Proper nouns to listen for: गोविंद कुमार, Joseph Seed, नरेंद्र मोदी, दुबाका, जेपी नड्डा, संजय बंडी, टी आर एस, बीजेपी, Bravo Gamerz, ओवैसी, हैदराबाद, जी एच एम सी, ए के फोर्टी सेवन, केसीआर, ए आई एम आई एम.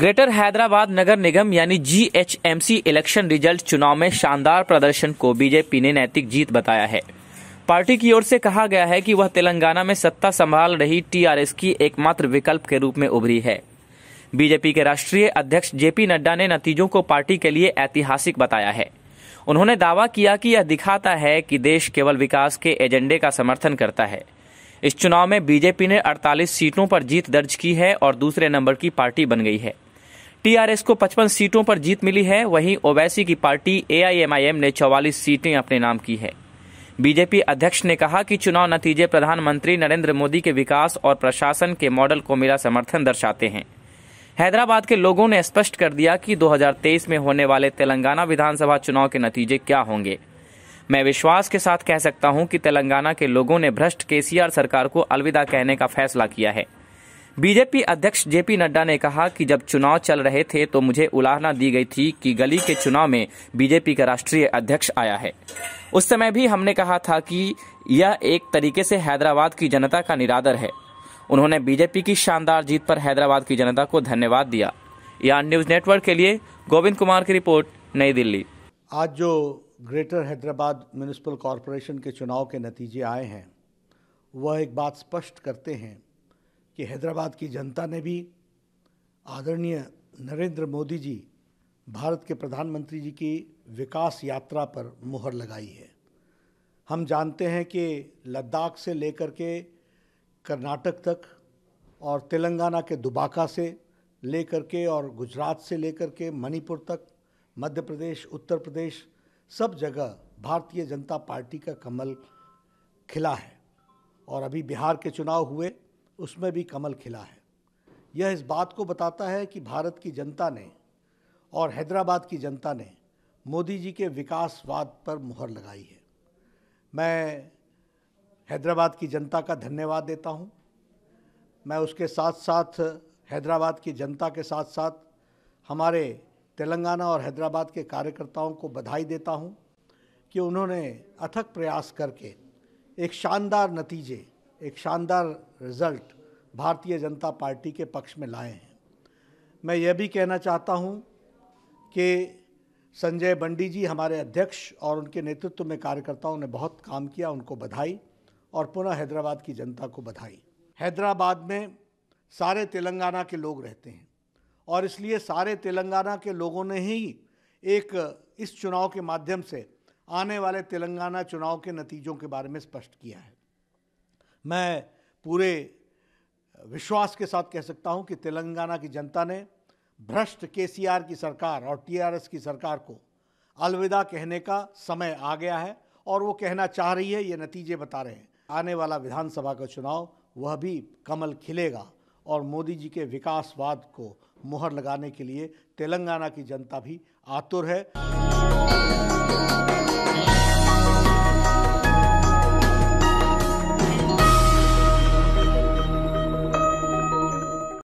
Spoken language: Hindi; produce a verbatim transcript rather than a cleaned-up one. ग्रेटर हैदराबाद नगर निगम यानी जी एच एम सी election result चुनाव में शानदार प्रदर्शन को बीजेपी ने नैतिक जीत बताया है। पार्टी की ओर से कहा गया है कि वह तेलंगाना में सत्ता संभाल रही टी आर एस की एकमात्र विकल्प के रूप में उभरी है। बीजेपी के राष्ट्रीय अध्यक्ष जेपी नड्डा ने नतीजों को पार्टी के लिए ऐतिहासिक बताया है। उन्होंने दावा किया कि यह दिखाता है कि देश केवल विकास के एजेंडे का समर्थन करता है। इस चुनाव में बीजेपी ने अड़तालीस सीटों पर जीत दर्ज की है और दूसरे नंबर की पार्टी बन गई है। टी आर एस को पचपन सीटों पर जीत मिली है, वहीं ओवैसी की party ए आई एम आई एम ने चौवालीस सीटें अपने नाम की है। बीजेपी अध्यक्ष ने कहा कि चुनाव नतीजे प्रधानमंत्री नरेंद्र मोदी के विकास और प्रशासन के मॉडल को मिला समर्थन दर्शाते हैं। हैदराबाद के लोगों ने स्पष्ट कर दिया कि दो हज़ार तेईस में होने वाले तेलंगाना विधानसभा चुनाव के नतीजे क्या होंगे। मैं विश्वास के साथ कह सकता हूं कि तेलंगाना के लोगों ने भ्रष्ट केसीआर सरकार को अलविदा कहने का फैसला किया है। बीजेपी अध्यक्ष जेपी नड्डा ने कहा कि जब चुनाव चल रहे थे तो मुझे उलाहना दी गई थी कि गली के चुनाव में बीजेपी का राष्ट्रीय अध्यक्ष आया है। उस समय भी हमने कहा था कि यह एक तरीके से हैदराबाद की जनता का निरादर है। उन्होंने बीजेपी की शानदार जीत पर हैदराबाद की जनता को धन्यवाद दिया। यार न्यूज़ नेटवर्क के लिए गोविंद कुमार की रिपोर्ट, नई दिल्ली। आज जो ग्रेटर हैदराबाद म्यूनिसिपल कॉरपोरेशन के चुनाव के नतीजे आए हैं, वह एक बात स्पष्ट करते हैं कि हैदराबाद की जनता ने भी आदरणीय नरेंद्र मोदी जी, भारत के प्रधानमंत्री जी की विकास यात्रा पर मुहर लगाई है। हम जानते हैं कि लद्दाख से लेकर के कर्नाटक तक और तेलंगाना के दुबाका से लेकर के और गुजरात से लेकर के मणिपुर तक, मध्य प्रदेश, उत्तर प्रदेश, सब जगह भारतीय जनता पार्टी का कमल खिला है। और अभी बिहार के चुनाव हुए, उसमें भी कमल खिला है। यह इस बात को बताता है कि भारत की जनता ने और हैदराबाद की जनता ने मोदी जी के विकासवाद पर मुहर लगाई है। मैं हैदराबाद की जनता का धन्यवाद देता हूं। मैं उसके साथ साथ हैदराबाद की जनता के साथ साथ हमारे तेलंगाना और हैदराबाद के कार्यकर्ताओं को बधाई देता हूं कि उन्होंने अथक प्रयास करके एक शानदार नतीजे, एक शानदार रिज़ल्ट भारतीय जनता पार्टी के पक्ष में लाए हैं। मैं यह भी कहना चाहता हूं कि संजय बंडी जी, हमारे अध्यक्ष, और उनके नेतृत्व में कार्यकर्ताओं ने बहुत काम किया, उनको बधाई, और पुनः हैदराबाद की जनता को बधाई। हैदराबाद में सारे तेलंगाना के लोग रहते हैं और इसलिए सारे तेलंगाना के लोगों ने ही एक इस चुनाव के माध्यम से आने वाले तेलंगाना चुनाव के नतीजों के बारे में स्पष्ट किया है। मैं पूरे विश्वास के साथ कह सकता हूं कि तेलंगाना की जनता ने भ्रष्ट केसीआर की सरकार और टी आर एस की सरकार को अलविदा कहने का समय आ गया है और वो कहना चाह रही है, ये नतीजे बता रहे हैं। आने वाला विधानसभा का चुनाव, वह भी कमल खिलेगा और मोदी जी के विकासवाद को मुहर लगाने के लिए तेलंगाना की जनता भी आतुर है।